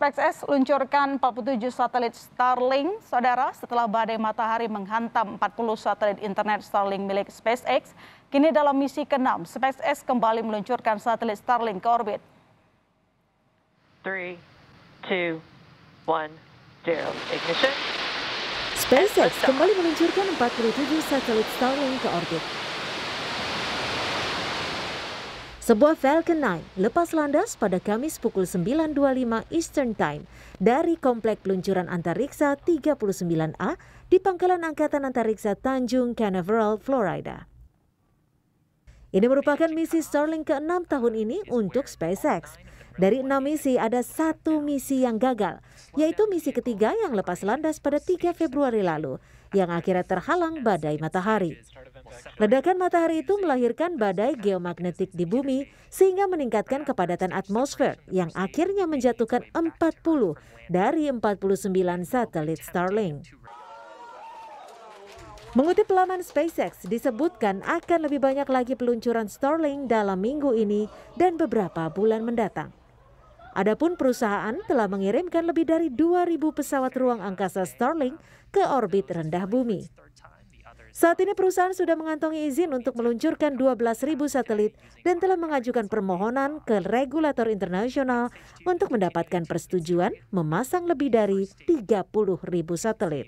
SpaceX luncurkan 47 satelit Starlink, saudara, setelah badai matahari menghantam 40 satelit internet Starlink milik SpaceX. Kini dalam misi ke-6, SpaceX kembali meluncurkan satelit Starlink ke orbit. 3, 2, 1, 0, ignition. SpaceX kembali meluncurkan 47 satelit Starlink ke orbit. Sebuah Falcon 9 lepas landas pada Kamis pukul 9.25 Eastern Time dari Komplek Peluncuran Antariksa 39A di Pangkalan Angkatan Antariksa Tanjung Canaveral, Florida. Ini merupakan misi Starlink ke-6 tahun ini untuk SpaceX. Dari 6 misi, ada satu misi yang gagal, yaitu misi ketiga yang lepas landas pada 3 Februari lalu, yang akhirnya terhalang badai matahari. Ledakan matahari itu melahirkan badai geomagnetik di bumi sehingga meningkatkan kepadatan atmosfer yang akhirnya menjatuhkan 40 dari 49 satelit Starlink. Mengutip laman SpaceX, disebutkan akan lebih banyak lagi peluncuran Starlink dalam minggu ini dan beberapa bulan mendatang. Adapun perusahaan telah mengirimkan lebih dari 2.000 pesawat ruang angkasa Starlink ke orbit rendah bumi. Saat ini perusahaan sudah mengantongi izin untuk meluncurkan 12.000 satelit dan telah mengajukan permohonan ke regulator internasional untuk mendapatkan persetujuan memasang lebih dari 30.000 satelit.